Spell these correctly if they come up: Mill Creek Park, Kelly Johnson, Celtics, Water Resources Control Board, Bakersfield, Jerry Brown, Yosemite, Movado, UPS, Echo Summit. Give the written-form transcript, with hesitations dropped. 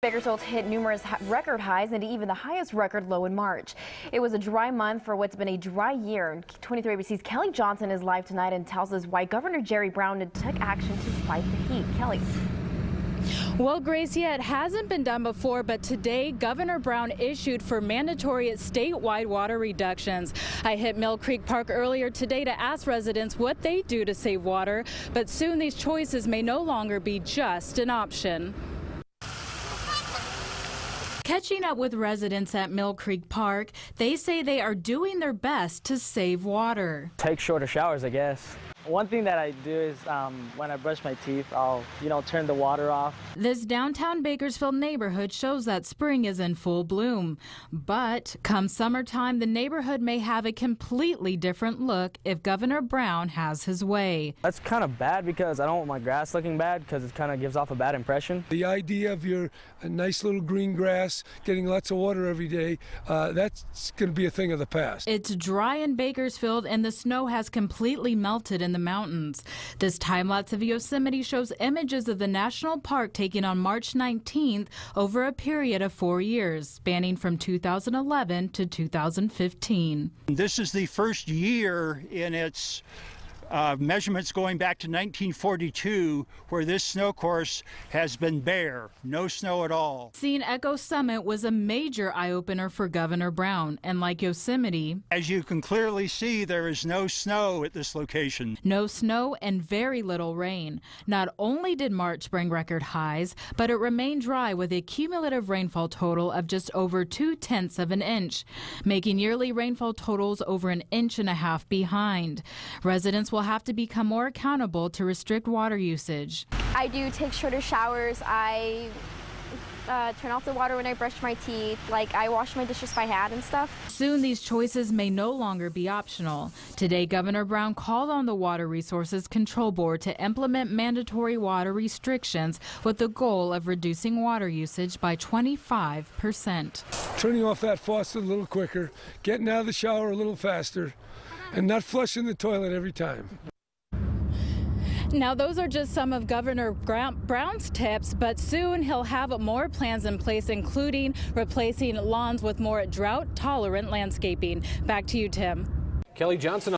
Bakersfield hit numerous record highs and even the highest record low in March. It was a dry month for what's been a dry year. 23 ABC's Kelly Johnson is live tonight and tells us why Governor Jerry Brown took action to fight the heat. Kelly. Well, Gracie, it hasn't been done before, but today Governor Brown issued for mandatory statewide water reductions. I hit Mill Creek Park earlier today to ask residents what they do to save water, but soon these choices may no longer be just an option. Catching up with residents at Mill Creek Park, they say they are doing their best to save water. Take shorter showers, I guess. One thing that I do is when I brush my teeth, I'll, turn the water off. This downtown Bakersfield neighborhood shows that spring is in full bloom. But come summertime, the neighborhood may have a completely different look if Governor Brown has his way. That's kind of bad because I don't want my grass looking bad because it kind of gives off a bad impression. The idea of your nice little green grass getting lots of water every day, that's going to be a thing of the past. It's dry in Bakersfield and the snow has completely melted in the mountains. This time lapse of Yosemite shows images of the national park taken on March 19th over a period of 4 years, spanning from 2011 to 2015. This is the first year in its measurements going back to 1942 where this snow course has been bare, no snow at all. Seeing Echo Summit was a major eye-opener for Governor Brown, and like Yosemite, as you can clearly see, there is no snow at this location. No snow and very little rain. Not only did March bring record highs, but it remained dry with a cumulative rainfall total of just over 0.2 of an inch, making yearly rainfall totals over 1.5 inches behind. Residents will have to become more accountable to restrict water usage. I do take shorter showers. I turn off the water when I brush my teeth. Like, I wash my dishes by hand and stuff. Soon these choices may no longer be optional. Today, Governor Brown called on the Water Resources Control Board to implement mandatory water restrictions with the goal of reducing water usage by 25%. Turning off that faucet a little quicker, getting out of the shower a little faster, and not flushing the toilet every time. Now, those are just some of Governor Brown's tips, but soon he'll have more plans in place, including replacing lawns with more drought-tolerant landscaping. Back to you, Tim. Kelly Johnson.